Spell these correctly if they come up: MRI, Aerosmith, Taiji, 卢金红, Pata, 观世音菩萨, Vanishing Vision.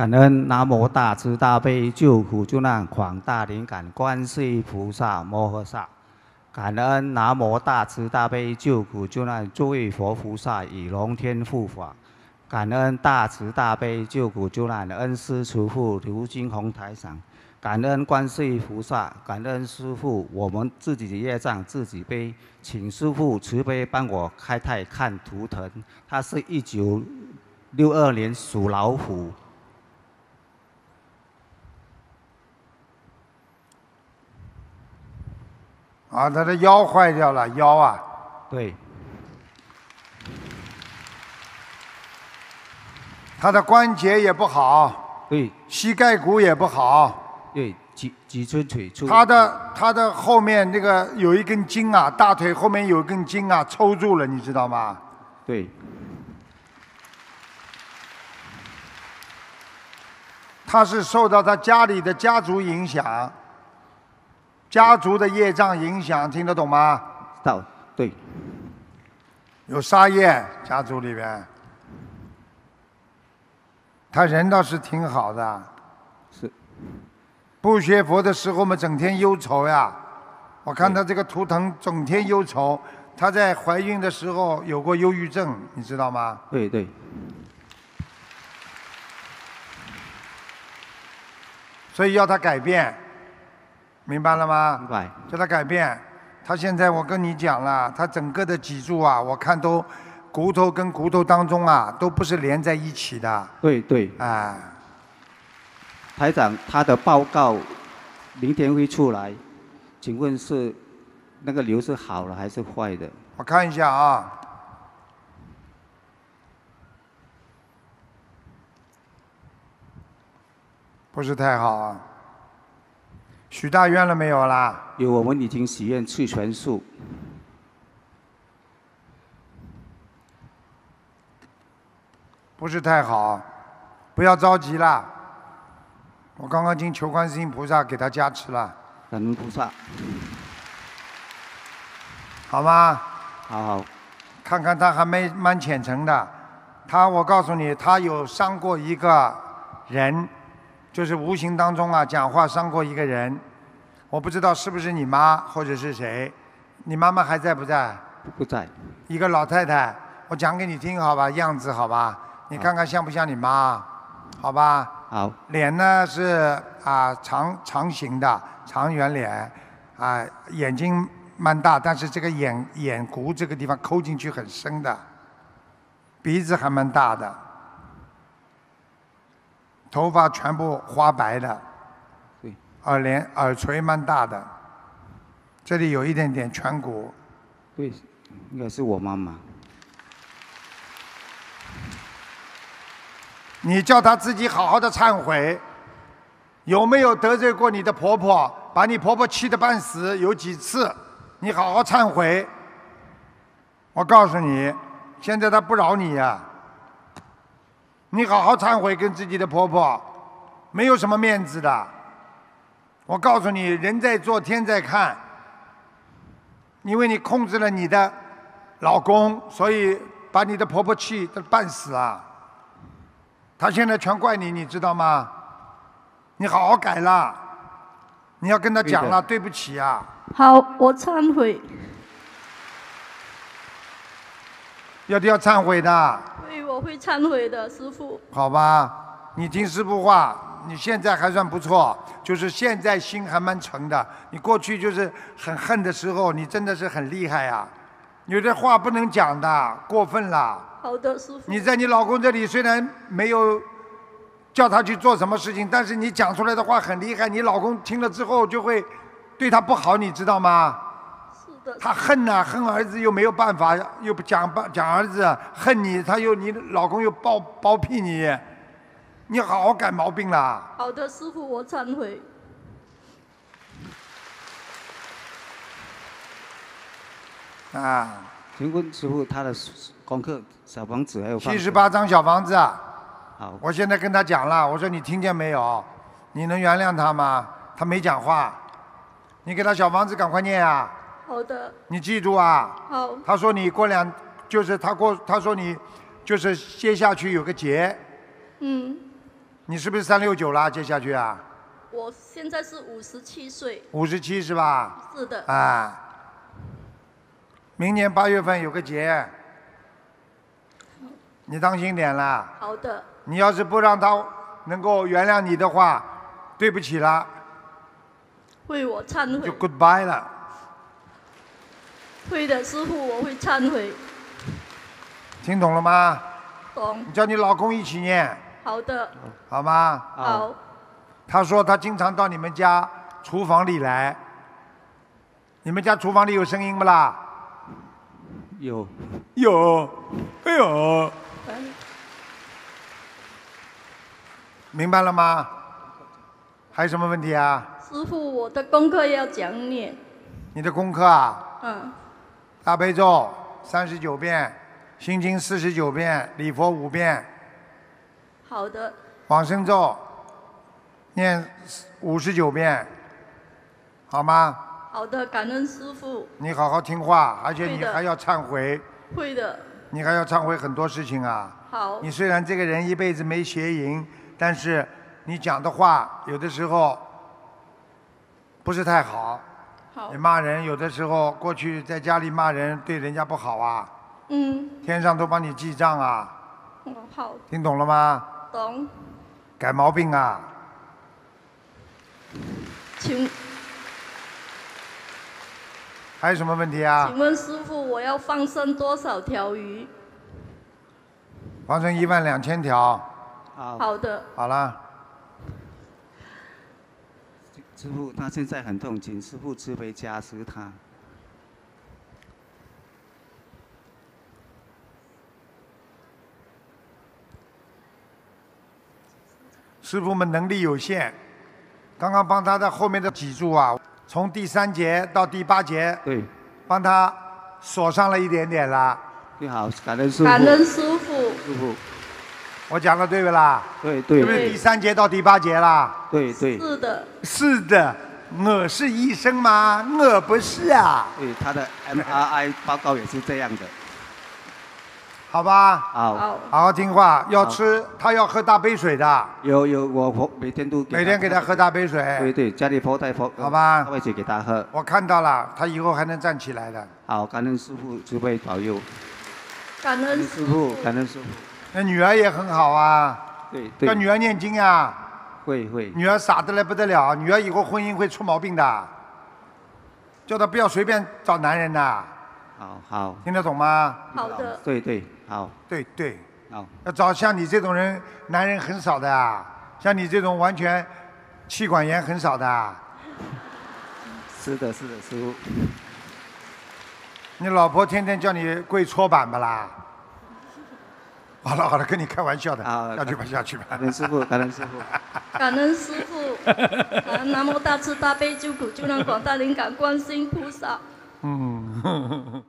感恩南无大慈大悲救苦救难广大灵感观世音菩萨摩诃萨，感恩南无大慈大悲救苦救难诸位佛菩萨以龙天护法，感恩大慈大悲救苦救难恩师慈父卢金红台长，感恩观世音菩萨，感恩师父，我们自己的业障自己背，请师父慈悲帮我开泰看图腾，他是1962年属老虎。 啊，他的腰坏掉了，腰啊！对，他的关节也不好，对，膝盖骨也不好，对，脊椎腿粗。他的后面那个有一根筋啊，大腿后面有一根筋啊，抽住了，你知道吗？对。他是受到他家里的家族影响。 家族的业障影响，听得懂吗？到对，有杀业，家族里边，他人倒是挺好的，是。不学佛的时候嘛，整天忧愁呀。我看他这个图腾整天忧愁，他在怀孕的时候有过忧郁症，你知道吗？对对。 所以要他改变。 明白了吗？明白。叫他改变，他现在我跟你讲了，他整个的脊柱啊，我看都骨头跟骨头当中啊，都不是连在一起的。对对。哎，台长，他的报告明天会出来，请问是那个瘤是好了还是坏的？我看一下啊。 不是太好啊。 许大愿了没有啦？有，我们已经许愿吃全素。不是太好，不要着急啦。我刚刚经求观世音菩萨给他加持了。感恩菩萨。好吗？好好。看看他还蛮虔诚的。他，我告诉你，他有伤过一个人。 就是无形当中啊，讲话伤过一个人，我不知道是不是你妈或者是谁，你妈妈还在不在？不在。一个老太太，我讲给你听好吧，样子好吧，你看看像不像你妈，好吧？好。脸呢是啊长形的长圆脸，啊眼睛蛮大，但是这个眼骨这个地方抠进去很深的，鼻子还蛮大的。 头发全部花白的，对，耳垂蛮大的，这里有一点点颧骨，对，应该是我妈妈。你叫她自己好好的忏悔，有没有得罪过你的婆婆？把你婆婆气得半死，有几次？你好好忏悔。我告诉你，现在她不饶你呀、啊。 你好好忏悔，跟自己的婆婆，没有什么面子的。我告诉你，人在做，天在看。因为你控制了你的老公，所以把你的婆婆气得半死啊。她现在全怪你，你知道吗？你好好改啦，你要跟她讲了，对不起啊。好，我忏悔。要忏悔的。 对，我会忏悔的，师父。好吧，你听师父话，你现在还算不错，就是现在心还蛮诚的。你过去就是很恨的时候，你真的是很厉害呀、啊，有的话不能讲的，过分了。好的，师父。你在你老公这里虽然没有叫他去做什么事情，但是你讲出来的话很厉害，你老公听了之后就会对他不好，你知道吗？ 他恨呐、啊，恨儿子又没有办法，又不讲儿子恨你，他又你老公又包庇你，你好好改毛病啦。好的，师父，我忏悔。啊，请问师父，他的功课小房子还有78张小房子啊。好，我现在跟他讲了，我说你听见没有？你能原谅他吗？他没讲话，你给他小房子赶快念啊。 好的，你记住啊。好。他说你过两，就是他说你，就是接下去有个节。嗯。你是不是369啦？接下去啊？我现在是57岁。57是吧？是的。啊。明年8月份有个节，你当心点啦。好的。你要是不让他能够原谅你的话，对不起啦。为我忏悔。就 goodbye 了。会的，师父，我会忏悔。听懂了吗？懂。你叫你老公一起念。好的。好吗？好。他说他经常到你们家厨房里来。你们家厨房里有声音不啦？有。有。哎呦。明白了吗？还有什么问题啊？师父，我的功课要讲你。你的功课啊？嗯。大悲咒39遍，心经49遍，礼佛5遍。好的。往生咒念59遍，好吗？好的，感恩师父。你好好听话，而且你还要忏悔。会的。你还要忏悔很多事情啊。好。你虽然这个人一辈子没邪淫，但是你讲的话有的时候不是太好。好。你骂人有的时候，过去在家里骂人对人家不好啊。嗯。天上都帮你记账啊。嗯，好。听懂了吗？懂。改毛病啊。请。还有什么问题啊？请问师父，我要放生多少条鱼？放生12000条。好的。好了。师父，他现在很痛，请师父慈悲加持他。师父们能力有限，刚刚帮他在后面的脊柱啊，从第3节到第8节，对，帮他锁上了一点点啦。你好，感恩师父。感恩师父。师父，我讲的对不啦？对对。是不是第3节到第8节啦？对对。是的。是的，我是医生吗？我不是啊。对，他的 MRI 报告也是这样的。好吧。好。好好听话，要吃，他要喝大杯水的。有，我每天都。每天给他喝大杯水。对对，家里佛带佛。好吧。大杯水给他喝。我看到了，他以后还能站起来的。好，感恩师父慈悲保佑。感恩师父，感恩师父。那女儿也很好啊，对，叫女儿念经啊，会。女儿傻得来不得了，女儿以后婚姻会出毛病的，叫她不要随便找男人呐。好。听得懂吗？好的。对，好。对。好。要找像你这种人，男人很少的啊，像你这种完全气管炎很少的啊。是的，师父。你老婆天天叫你跪搓板不啦？好了，跟你开玩笑的，下去吧。感恩师父。感恩师父。南无大慈大悲救苦救难广大灵感观世音菩萨。嗯。